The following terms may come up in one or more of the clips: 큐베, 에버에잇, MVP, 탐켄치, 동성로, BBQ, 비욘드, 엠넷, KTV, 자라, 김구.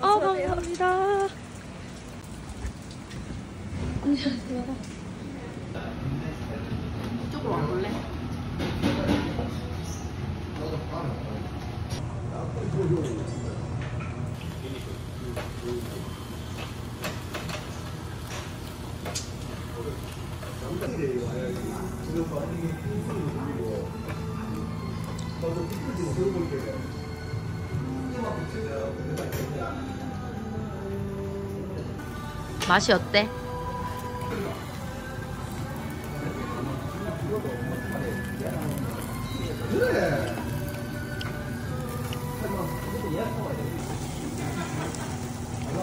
감사합니다. 안녕하세요. 이쪽으로 와볼래? 맛이 어때?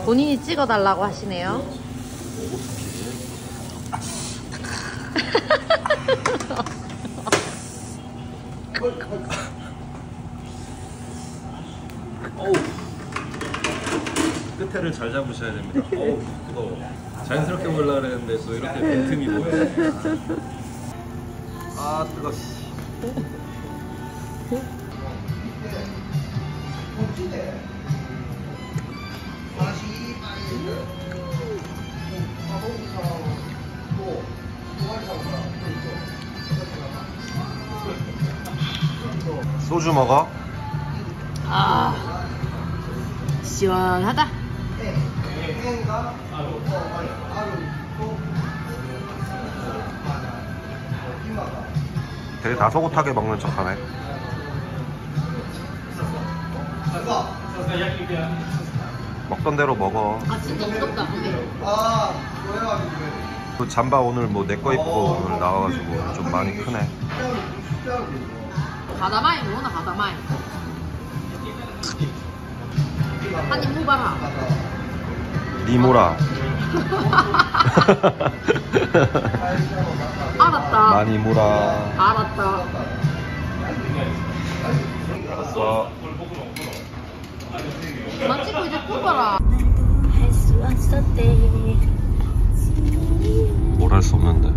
본인이 찍어달라고 하시네요. 끝에를 잘 잡으셔야 됩니다. 어우, 뜨거워. 자연스럽게 보려고 했는데 또 이렇게 빈틈이 보여요. 아, 뜨거워. 소주 먹어? 아, 시원하다. 되게 나소곳하게 먹는 척하네. 먹던 대로 먹어. 아, 진짜 무섭다. 그 잠바 오늘 뭐 내 거 입고 오늘 나와가지고 좀 많이 크네. 가다마이 뭐나 가다마이. 아니 무바라. 니모라. 알았다. 많이 모라. 알았다. 알았어. 만 찍고 이제 뽑아라. 뭘 할 수 없는데.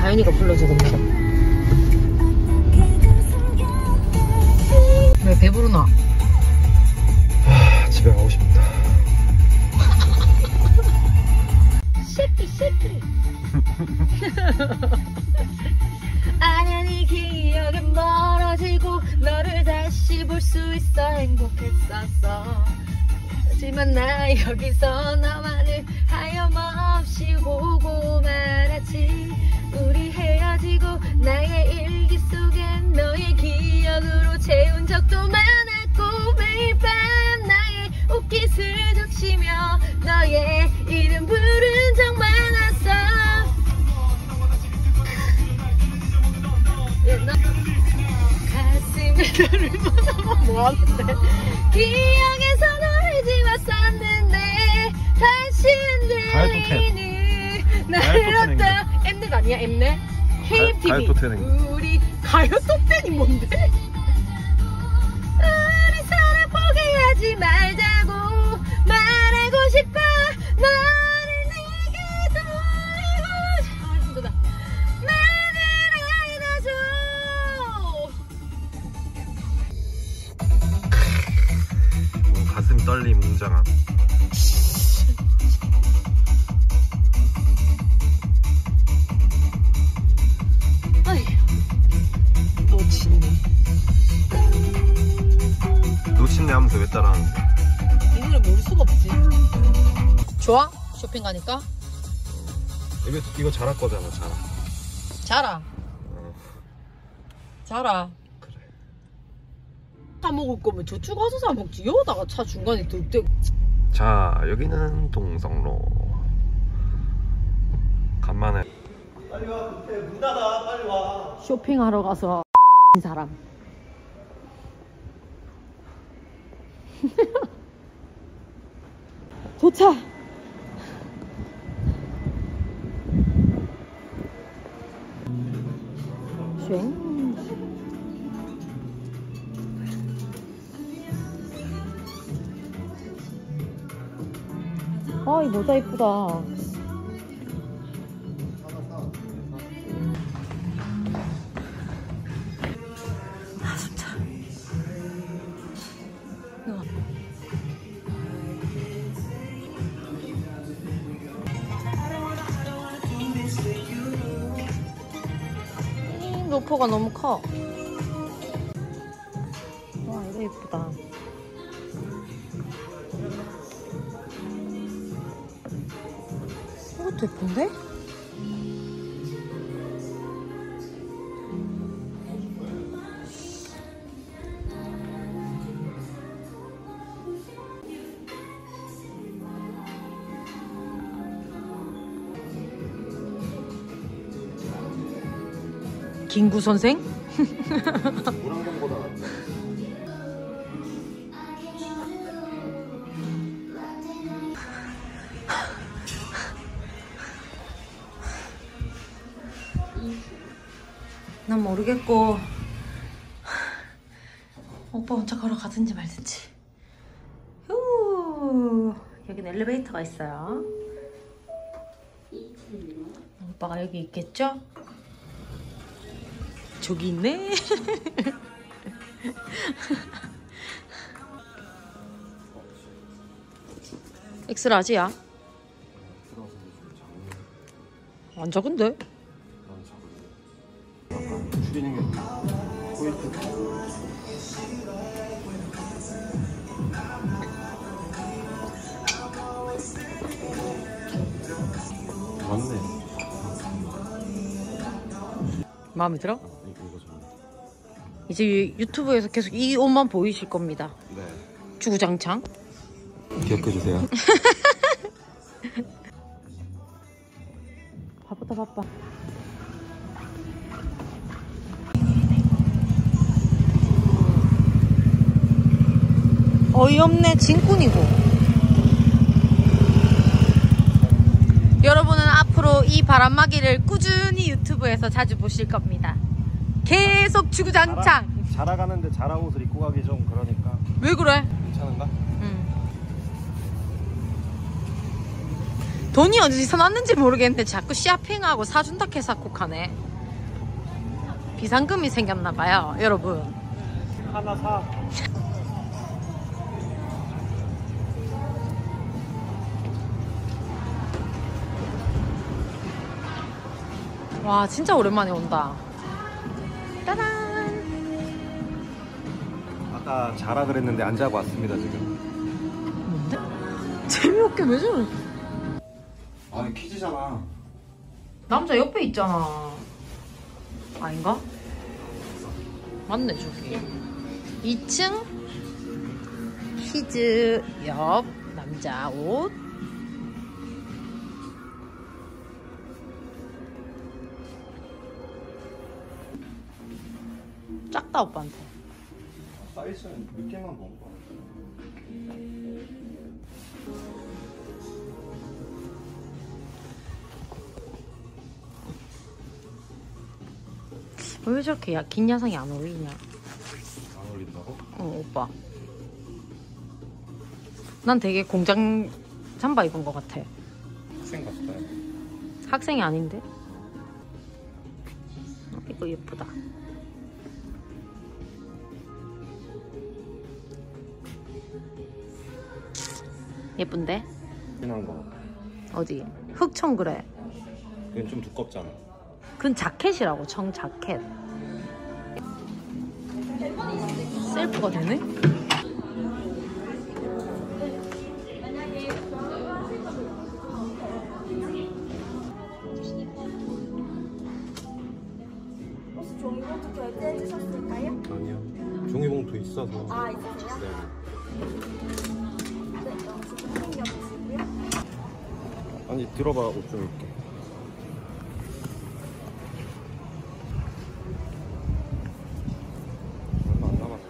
가윤이가 불러줘 그러면. 왜 배부르나? 집에 가고 싶다. 아냐 네 기억은 멀어지고 너를 다시 볼 수 있어 행복했었어. 하지만 나 여기서 너만을 하염없이 보고 말았지. 우리 헤어지고 나의 일기 속엔 너의 기억으로 채운 적도 많았고 매일 밤 나의 옷깃을 적시며 너의 이름 부른 적 많았어. 가슴에 너를 묻어보면 뭐하는데? 기억에서 너를 집어썼는데 다시 흔들리는 나를 어떤 엠넷 아니야? 엠넷? KTV 우리 가요톱텐이 뭔데? 우리 서로 포기하지 말자고 말하고 싶어. 떨림 웅장함. 놓친네. 놓친네 하면서 왜 따라하는데? 이 노래 모를 수가 없지. 좋아? 쇼핑 가니까? 이거 자라 거잖아. 자라. 자라. 사 먹을 거면 저쪽 가서 사 먹지. 여기다가 차 중간에 들때. 자, 여기는 동성로. 간만에. 빨리 와, 문 닫아, 빨리 와. 쇼핑하러 가서 사람. 도착. 쉥. 아, 이 모자 이쁘다. 아, 진짜. 35%가 너무 커. 와, 이거 예쁘다. 이것도 예쁜데? 김구 선생? 난 모르겠고 오빠 혼자 걸어가든지 말든지. 휴, 여긴 엘리베이터가 있어요. 오빠가 여기 있겠죠? 저기 있네. 엑스라지야? 안 작은데? 맞네. 마음에 들어? 이제 유튜브에서 계속 이 옷만 보이실 겁니다. 네. 주구장창. 기억해주세요. 바쁘다 바빠. 어이없네. 진꾼이고. 여러분은 앞으로 이 바람막이를 꾸준히 유튜브에서 자주 보실 겁니다. 계속 주구장창. 자라 가는데 자라 옷을 입고 가기 좀 그러니까. 왜 그래? 괜찮은가? 돈이 어디서 났는지 모르겠는데 자꾸 쇼핑하고 사준다 해사콕하네. 비상금이 생겼나봐요 여러분. 하나 사. 와, 진짜 오랜만에 온다. 따단. 아까 자라 그랬는데 안 자고 왔습니다 지금. 뭔데? 재미없게 왜 저래? 아니 퀴즈잖아. 남자 옆에 있잖아. 아닌가? 맞네 저기. 2층 퀴즈 옆 남자 옷. 작다 오빠한테. 사이즈는 늦게만 본 거야. 왜 저렇게 긴 야상이 안 어울리냐? 안 어울린다고? 어 오빠. 난 되게 공장 잠바 입은 거 같아. 학생 같다. 학생이 아닌데? 이거 예쁘다. 예쁜데? 진한 거 어디? 흑청 그래. 그건 좀 두껍잖아. 그건 자켓이라고. 청 자켓. 셀프가 되네? 혹시 종이봉투 결제해 주셨을까요? 아니요. 종이봉투 있어서. 아 있어요? 네. 아니 들어봐. 옷 좀 입게. 얼마 안 남았어.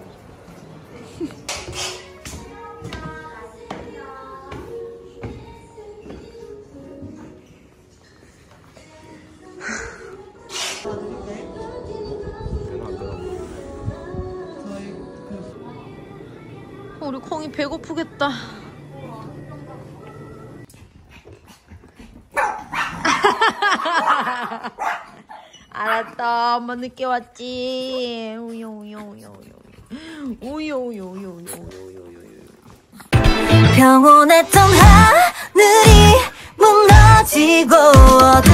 우리 콩이 배고프겠다. 알았다. 엄마 늦게 왔지. 우요 우요 우요 우요 우요 우요 우요 평온했던 하늘이 무너지고